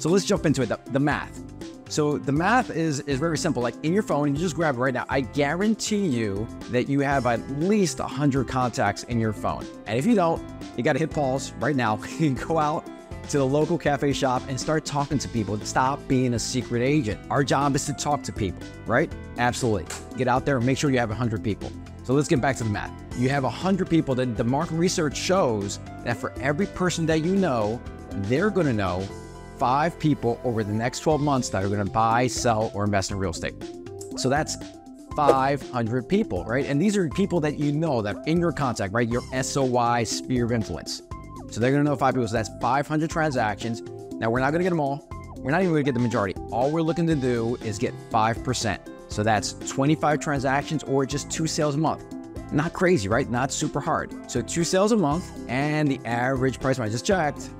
So let's jump into it, the math. So the math is very simple. Like in your phone, you just grab it right now. I guarantee you that you have at least 100 contacts in your phone. And if you don't, you gotta hit pause right now. You go out to the local cafe shop and start talking to people. Stop being a secret agent. Our job is to talk to people, right? Absolutely. Get out there and make sure you have 100 people. So let's get back to the math. You have 100 people that the market research shows that for every person that you know, they're gonna know 5 people over the next 12 months that are gonna buy, sell, or invest in real estate. So that's 500 people, right? And these are people that you know that are in your contact, right? Your SOI sphere of influence. So they're gonna know 5 people, so that's 500 transactions. Now we're not gonna get them all. We're not even gonna get the majority. All we're looking to do is get 5%. So that's 25 transactions or just 2 sales a month. Not crazy, right? Not super hard. So 2 sales a month, and the average price, when I just checked,